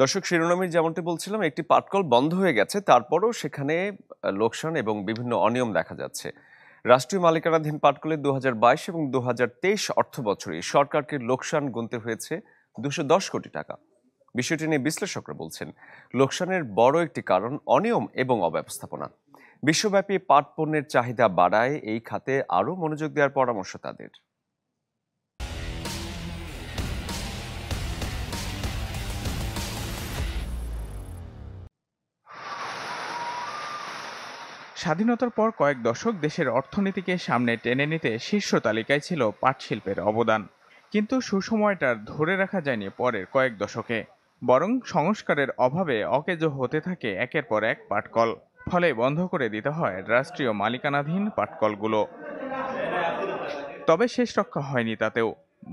दर्शक शिरोनामेर जेमनटी बोलছিলাম একটি পাটকল বন্ধ হয়ে গেছে তারপরেও সেখানে লোকসান এবং বিভিন্ন অনিয়ম দেখা যাচ্ছে রাষ্ট্রীয় মালিকানাধীন পাটকলে 2022 এবং 2023 অর্থবছরে সরকারকে লোকসান গুনতে হয়েছে 210 কোটি টাকা বিষয়টি নিয়ে বিশ্লেষকরা বলছেন লোকসানের বড় একটি কারণ অনিয়ম এবং অব্যবস্থাপনা বিশ্বব্যাপী পাট পণ্যের চাহিদা বাড়ায় এই খাতে আরো মনোযোগ দেওয়ার পরামর্শ তাদের স্বাধীনতার পর কয়েক দশক দেশের অর্থনীতিকে সামনে টেনে নিতে শীর্ষ তালিকায় ছিল পাট শিল্পের অবদান কিন্তু সুসময়টার ধরে রাখা যায়নি পরের কয়েক দশকে বরং সংস্কারের অভাবে অকেজো হতে থাকে একের পর এক পাটকল ফলে বন্ধ করে দিতে হয় রাষ্ট্রীয় মালিকানাধীন পাটকলগুলো তবে শেষ রক্ষা হয়নি তাতেও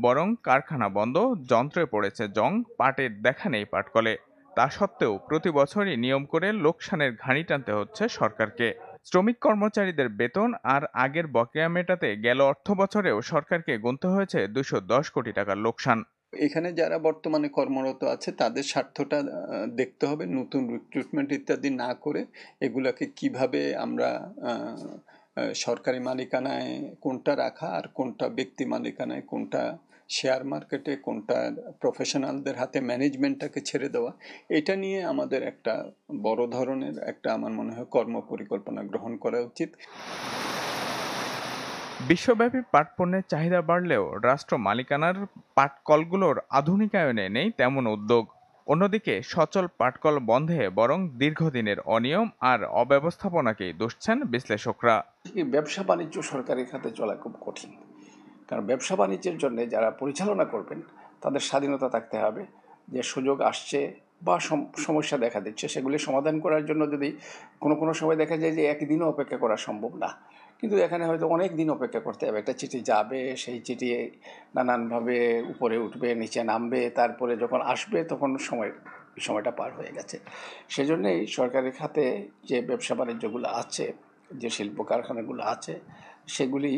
বরং কারখানা বন্ধ যন্ত্রে পড়েছে জং পাটের দেখা নেই পাটকলে তা সত্ত্বেও প্রতি বছরই নিয়ম করে লোকসানের ঘানি টানতে হচ্ছে সরকারকে শ্রমিক কর্মচারীদের বেতন আর আগের বকেয়া মেটাতে গেল অর্থবছরেও সরকারকে গুনতে হয়েছে 210 কোটি টাকার লোকসান এখানে যারা বর্তমানে কর্মরত আছে তাদের স্বার্থটা দেখতে হবে নতুন রিক্রুটমেন্ট ইত্যাদি না করে এগুলাকে কিভাবে আমরা সরকারি মালিকানায় কোনটা রাখা আর কোনটা ব্যক্তি মালিকানায় কোনটা শেয়ার মার্কেটে কোনটা প্রফেশনালদের হাতে ম্যানেজমেন্টটাকে ছেড়ে দেওয়া এটা নিয়ে আমাদের একটা বড় ধরনের একটা আমার মনে হয় কর্মপরিকল্পনা গ্রহণ করা উচিত বিশ্বব্যাপী পাট পণ্যের চাহিদা বাড়লেও রাষ্ট্র মালিকানার পাটকলগুলোর আধুনিকায়নে নেই তেমন উদ্যোগ অন্যদিকে সচল পাটকল বন্ধে বরং দীর্ঘদিনের অনিয়ম আর অব্যবস্থাপনাকেই দোষছেন বিশ্লেষকরা ব্যবসা বাণিজ্য সরকারি খাতে চলা খুব কঠিন কারণ ব্যবসা বাণিজ্যের জন্য যারা পরিচালনা করবেন তাদের স্বাধীনতা থাকতে হবে যে সুযোগ আসছে বা সমস্যা দেখা দিচ্ছে সেগুলি সমাধান করার জন্য যদি কোনো সময় দেখা যায় যে একদিনও অপেক্ষা করা সম্ভব না কিন্তু এখানে হয়তো অনেক দিন অপেক্ষা করতে হবে একটা চিঠি যাবে সেই চিঠি নানানভাবে উপরে উঠবে নিচে নামবে তারপরে যখন আসবে তখন সময়টা পার হয়ে গেছে সেজন্যই সরকারি খাতে যে ব্যবসা বাণিজ্যগুলো আছে যে শিল্প কারখানাগুলো আছে সেগুলি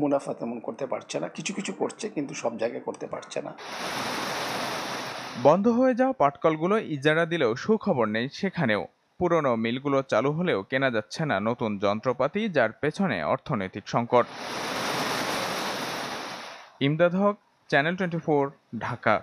মুনাফা তেমন করতে পারছে না কিছু কিছু করছে কিন্তু সব জায়গায় করতে পারছে না বন্ধ হয়ে যাওয়া পাটকলগুলো ইজারা দিলেও সুখবর নেই সেখানেও পুরনো মিলগুলো চালু হলেও কেনা যাচ্ছে না নতুন যন্ত্রপাতি যার পেছনে অর্থনৈতিক সংকট ইমদাদ হক চ্যানেল 24 ঢাকা